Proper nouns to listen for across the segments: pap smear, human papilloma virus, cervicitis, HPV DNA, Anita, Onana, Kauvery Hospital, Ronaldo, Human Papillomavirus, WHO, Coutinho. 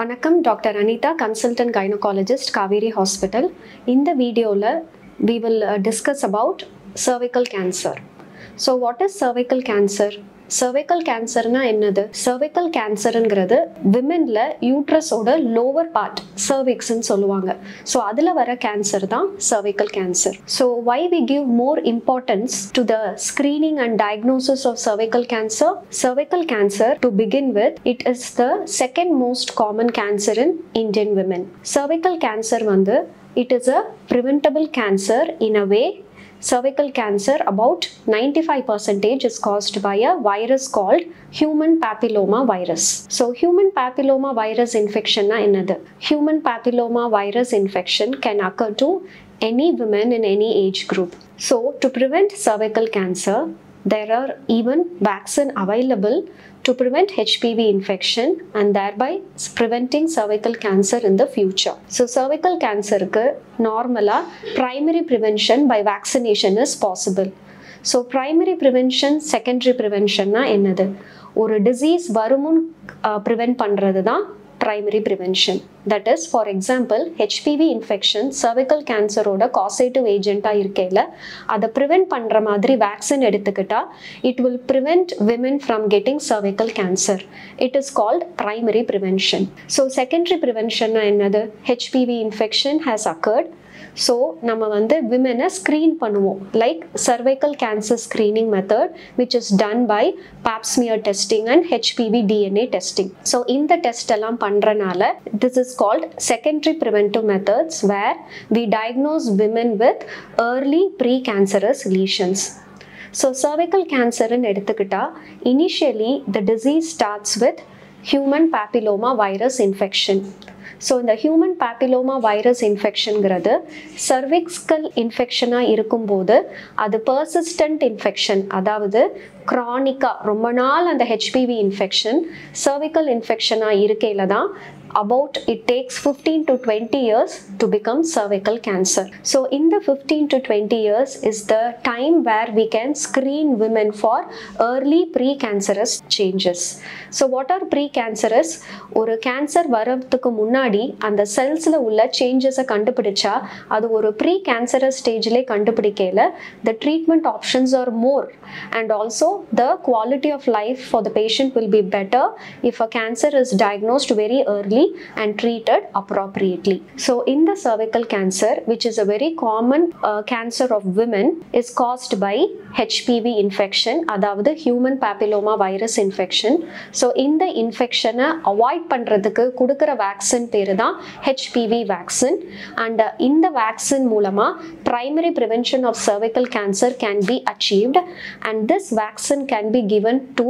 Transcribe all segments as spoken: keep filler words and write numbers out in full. Vanakkam, Doctor Anita, Consultant Gynecologist, Kauvery Hospital. In the video, we will discuss about cervical cancer. So, what is cervical cancer? Cervical cancer na ennadu? Cervical cancer engirathu women la uterus oda lower part cervix nu solluvanga. So adula vara cancer da cervical cancer. So why we give more importance to the screening and diagnosis of cervical cancer? Cervical cancer, to begin with, it is the second most common cancer in Indian women. Cervical cancer vandu it is a preventable cancer in a way. Cervical cancer, about ninety-five percent is caused by a virus called human papilloma virus. So human papilloma virus infection na enadhu? Human papilloma virus infection can occur to any woman in any age group. So to prevent cervical cancer, there are even vaccine available to prevent H P V infection and thereby preventing cervical cancer in the future. So cervical cancer ku normally primary prevention by vaccination is possible. So primary prevention, secondary prevention na enadhu? Oru disease varumun prevent pandradhu da primary prevention. That is, for example, H P V infection cervical cancer oda causative agent ah irukela adha prevent pandra madri vaccine eduthukita, it will prevent women from getting cervical cancer. It is called primary prevention. So secondary prevention na enadhu? H P V infection has occurred, so nama vandu women ah screen pannuvom, like cervical cancer screening method, which is done by pap smear testing and H P V D N A testing. So in the test ellam pandranala, this is called secondary preventive methods, where we diagnose women with early precancerous lesions. So cervical cancer in eduthukita, initially the disease starts with human papilloma virus infection. So in the human papilloma virus infection gradhu cervical infection ah irukumbodhu adu persistent infection, adavadhu chronic ah romba naal and the H P V infection cervical infection ah irukela da about it takes fifteen to twenty years to become cervical cancer. So in the fifteen to twenty years is the time where we can screen women for early precancerous changes. So what are precancerous? Oru cancer varadhukku munadi and the cells la ulla changes ah kandupidicha adu oru precancerous stage la kandupidikala the treatment options are more, and also the quality of life for the patient will be better if a cancer is diagnosed very early and treated appropriately. So in the cervical cancer, which is a very common uh, cancer of women, is caused by H P V infection, adavadhu human papilloma virus infection. So in the infection avoid pandradhukku kudukra vaccine peru da H P V vaccine, and uh, in the vaccine moolama primary prevention of cervical cancer can be achieved, and this vaccine can be given to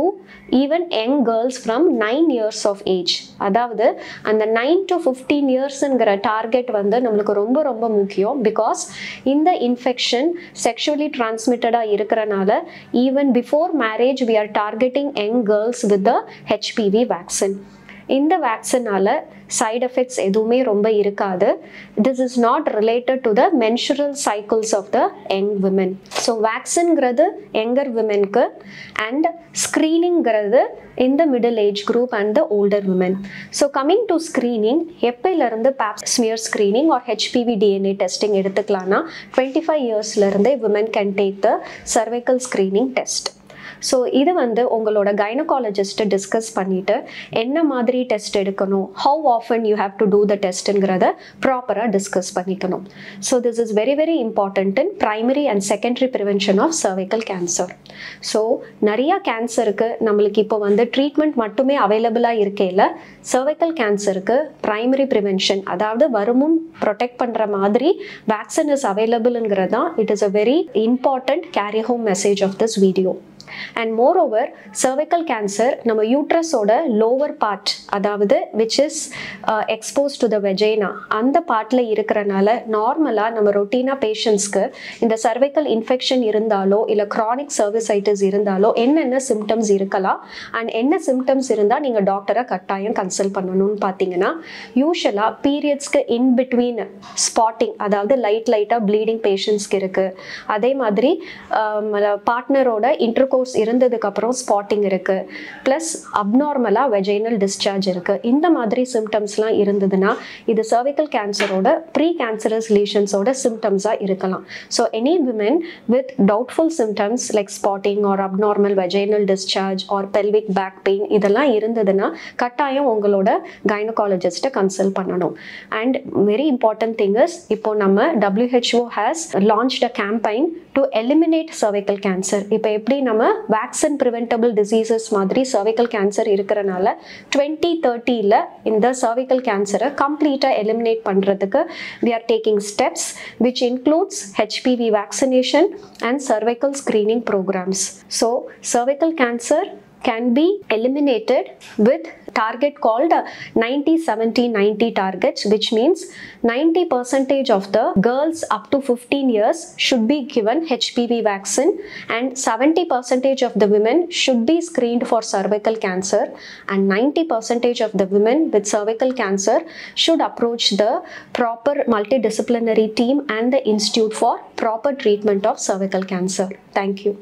even young girls from nine years of age. Adavadhu and the nine to fifteen years engra target vandu namakku romba romba mukkiyam, because in the infection sexually transmitted ah irukranala even before marriage we are targeting young girls with the H P V vaccine. In the vaccine ala side effects edume romba irukadu. This is not related to the menstrual cycles of the young women. So vaccine gradu younger women ku, and screening gradu in the middle age group and the older women. So coming to screening, eppil irundhu pap smear screening or H P V D N A testing eduthukkalana twenty-five years la irundhe women can take the cervical screening test. So இது வந்து உங்களோட gynaecologist discuss பண்ணிட்டு என்ன மாதிரி test எடுக்கணும், how often you have to do the test ங்கறத ப்ராப்பரா discuss பண்ணிக்கணும். So this is very very important in primary and secondary prevention of cervical cancer. So நிறைய கேன்சருக்கு நமக்கு இப்போ வந்து ட்ரீட்மென்ட் மட்டுமே அவேலபிளா இருக்கேல, cervical cancerக்கு primary prevention, அதாவது வருமுன் protect பண்ற மாதிரி vaccine is available ங்கறதா it is a very important carry home message of this video. And moreover, cervical cancer nama uterus oda lower part, adavadhu which is uh, exposed to the vagina, andha part la irukranala normally nama routine patients ku inda cervical infection irundalo illa chronic cervicitis irundalo enna enna symptoms irukala and enna symptoms irunda neenga doctor ah kattayam consult pannanum pathina, usually periods ku in between spotting, adavadhu light light ah bleeding patients ku irukku, adhe madri um, partner oda intercourse menopause irundadukaprom spotting irukku plus abnormal vaginal discharge irukku indha madri symptoms la irundaduna idu cervical cancer oda precancerous lesions oda symptoms ah irukkalam. So any women with doubtful symptoms like spotting or abnormal vaginal discharge or pelvic back pain idella irundaduna kattayam ungaloda gynecologist consult pananum. And very important thing is ipo nama W H O has launched a campaign to eliminate cervical cancer. Ipo eppadi nama vaccine preventable diseases madri cervical cancer irukkranaala twenty thirty la indha cervical cancer complete ah eliminate pandradhukku we are taking steps which includes H P V vaccination and cervical screening programs. So cervical cancer can be eliminated with target called ninety seventy ninety targets, which means ninety percentage of the girls up to fifteen years should be given H P V vaccine and seventy percentage of the women should be screened for cervical cancer and ninety percentage of the women with cervical cancer should approach the proper multidisciplinary team and the institute for proper treatment of cervical cancer. Thank you.